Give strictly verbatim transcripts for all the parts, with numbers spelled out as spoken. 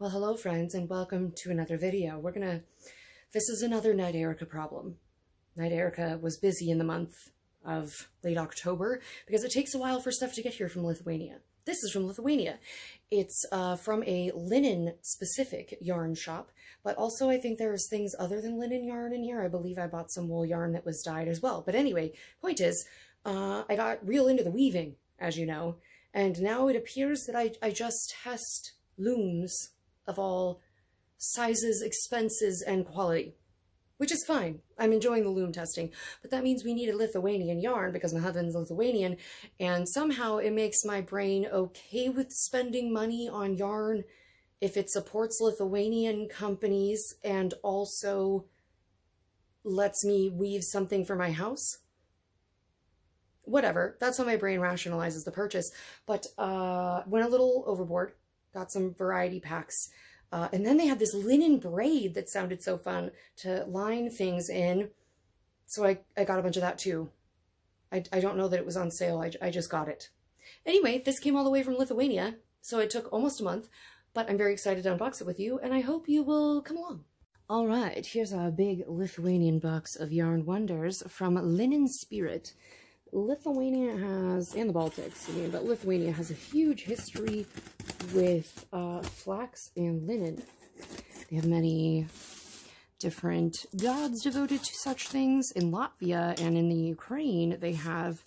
Well, hello friends, and welcome to another video. We're gonna, this is another Night Erica problem. Night Erica was busy in the month of late October because it takes a while for stuff to get here from Lithuania. This is from Lithuania. It's uh, from a linen specific yarn shop, but also I think there's things other than linen yarn in here. I believe I bought some wool yarn that was dyed as well. But anyway, point is, uh, I got real into the weaving, as you know, and now it appears that I, I just test looms of all sizes, expenses, and quality, which is fine. I'm enjoying the loom testing, but that means we need a Lithuanian yarn because my husband's Lithuanian, and somehow it makes my brain okay with spending money on yarn if it supports Lithuanian companies and also lets me weave something for my house. Whatever, that's how my brain rationalizes the purchase, but uh, went a little overboard. Got some variety packs. Uh, and then they had this linen braid that sounded so fun to line things in. So I, I got a bunch of that too. I, I don't know that it was on sale. I, I just got it. Anyway, this came all the way from Lithuania. So it took almost a month, but I'm very excited to unbox it with you. And I hope you will come along. All right, here's our big Lithuanian box of yarn wonders from Linen Spirit. Lithuania has, and the Baltics, I mean, but Lithuania has a huge history with uh, flax and linen. They have many different gods devoted to such things. In Latvia and in the Ukraine, they have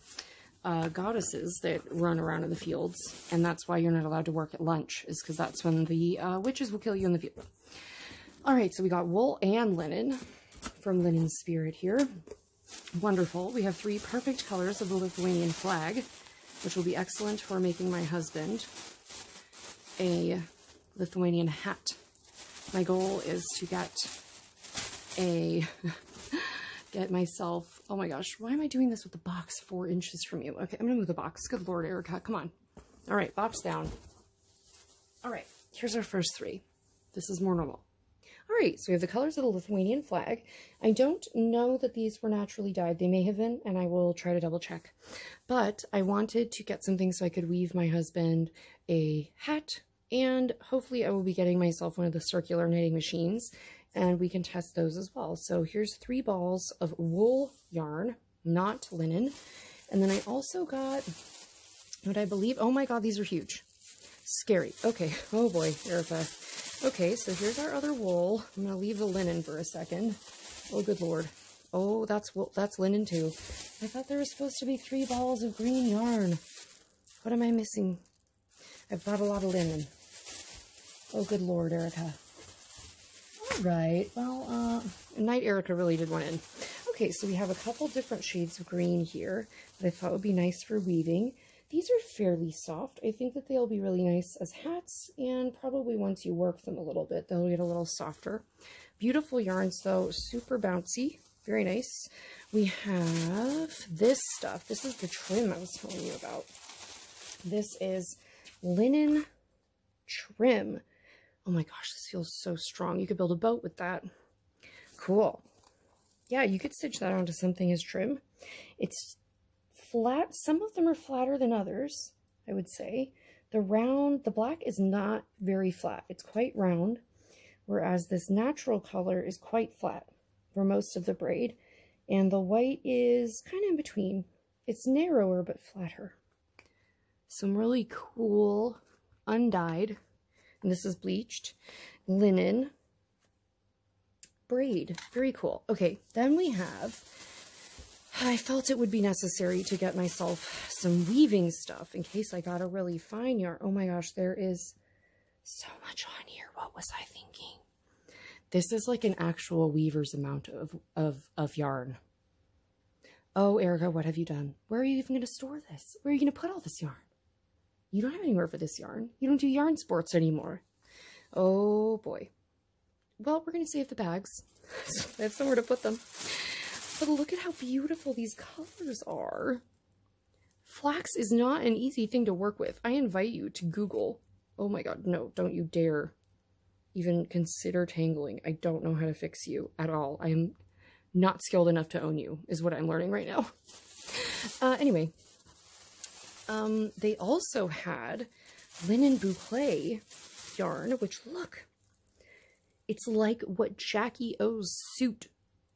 uh, goddesses that run around in the fields, and that's why you're not allowed to work at lunch, is because that's when the uh, witches will kill you in the field. All right, so we got wool and linen from Linen Spirit here. Wonderful. We have three perfect colors of the Lithuanian flag, which will be excellent for making my husband a Lithuanian hat. My goal is to get a, get myself, oh my gosh, why am I doing this with the box four inches from you? Okay, I'm gonna move the box. Good Lord, Erica, come on. All right, box down. All right, here's our first three. This is more normal. All right, so we have the colors of the Lithuanian flag. I don't know that these were naturally dyed. They may have been, and I will try to double check. But I wanted to get something so I could weave my husband a hat, and hopefully I will be getting myself one of the circular knitting machines, and we can test those as well. So here's three balls of wool yarn, not linen. And then I also got what I believe, oh my God, these are huge. Scary. Okay, oh boy, Erica. Okay, so here's our other wool. I'm gonna leave the linen for a second. Oh, good Lord. Oh, that's wool. That's linen too. I thought there was supposed to be three balls of green yarn. What am I missing? I've bought a lot of linen. Oh, good Lord, Erica. All right, well, uh, Night Erica really did one in. Okay, so we have a couple different shades of green here that I thought would be nice for weaving. These are fairly soft. I think that they'll be really nice as hats, and probably once you work them a little bit, they'll get a little softer. Beautiful yarns though, super bouncy, very nice. We have this stuff. This is the trim I was telling you about. This is linen trim. Oh my gosh, this feels so strong. You could build a boat with that. Cool. Yeah, you could stitch that onto something as trim. It's flat. Some of them are flatter than others, I would say. The round, the black is not very flat. It's quite round, whereas this natural color is quite flat for most of the braid. And the white is kind of in between. It's narrower, but flatter. Some really cool undyed, and this is bleached, linen braid. Very cool. Okay, then we have... I felt it would be necessary to get myself some weaving stuff in case I got a really fine yarn. Oh my gosh, there is so much on here. What was I thinking? This is like an actual weaver's amount of, of, of yarn. Oh, Erica, what have you done? Where are you even going to store this? Where are you going to put all this yarn? You don't have anywhere for this yarn. You don't do yarn sports anymore. Oh boy. Well, we're going to save the bags. I have somewhere to put them. But look at how beautiful these colors are. Flax is not an easy thing to work with. I invite you to Google. Oh my God, no, don't you dare even consider tangling. I don't know how to fix you at all. I am not skilled enough to own you, is what I'm learning right now. Uh, anyway, um, they also had linen boucle this yarn, which, look, it's like what Jackie O's suit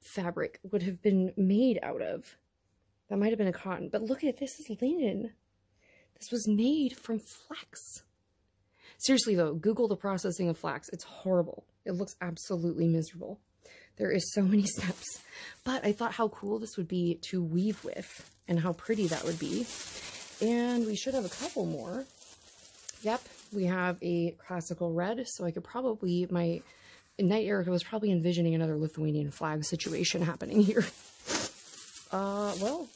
fabric would have been made out of. That might have been a cotton, but look at it, this is linen. This was made from flax. Seriously though, Google the processing of flax. It's horrible. It looks absolutely miserable. There is so many steps, but I thought how cool this would be to weave with and how pretty that would be. And we should have a couple more. Yep, we have a classical red, so I could probably, my Night Erica was probably envisioning another Lithuanian flag situation happening here. Uh, well,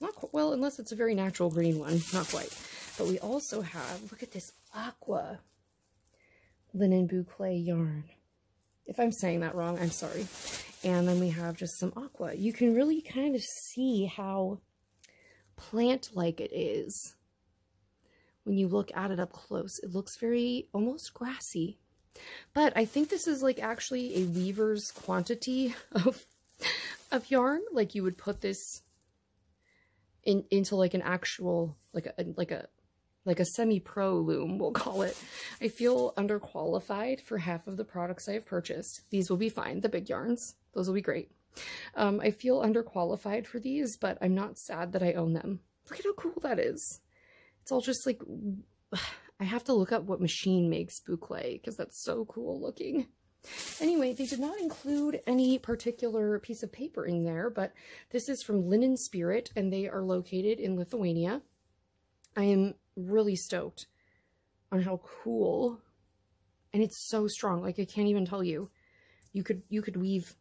not quite, well, unless it's a very natural green one, not quite. But we also have, look at this aqua linen boucle yarn. If I'm saying that wrong, I'm sorry. And then we have just some aqua. You can really kind of see how plant-like it is when you look at it up close. It looks very, almost grassy. But I think this is like actually a weaver's quantity of, of yarn. Like you would put this in, into like an actual, like a, like a, like a semi-pro loom, we'll call it. I feel underqualified for half of the products I've purchased. These will be fine, the big yarns. Those will be great. Um, I feel underqualified for these, but I'm not sad that I own them. Look at how cool that is. It's all just like, I have to look up what machine makes boucle because that's so cool looking. Anyway, they did not include any particular piece of paper in there, but this is from Linen Spirit and they are located in Lithuania. I am really stoked on how cool, and it's so strong, like I can't even tell you. You could you could weave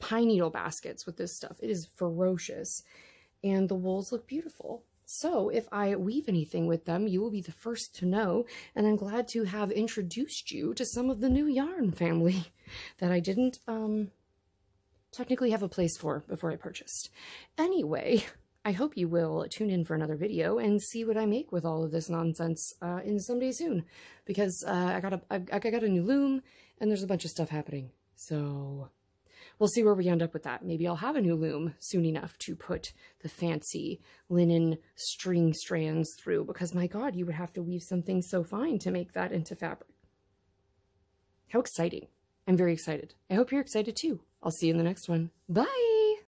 pine needle baskets with this stuff. It is ferocious and the wools look beautiful. So if I weave anything with them, you will be the first to know, and I'm glad to have introduced you to some of the new yarn family that I didn't um, technically have a place for before I purchased. Anyway, I hope you will tune in for another video and see what I make with all of this nonsense uh, in someday soon, because uh, I got a I, I got a new loom and there's a bunch of stuff happening. So we'll see where we end up with that. Maybe I'll have a new loom soon enough to put the fancy linen string strands through, because my God, you would have to weave something so fine to make that into fabric. How exciting. I'm very excited. I hope you're excited too. I'll see you in the next one. Bye.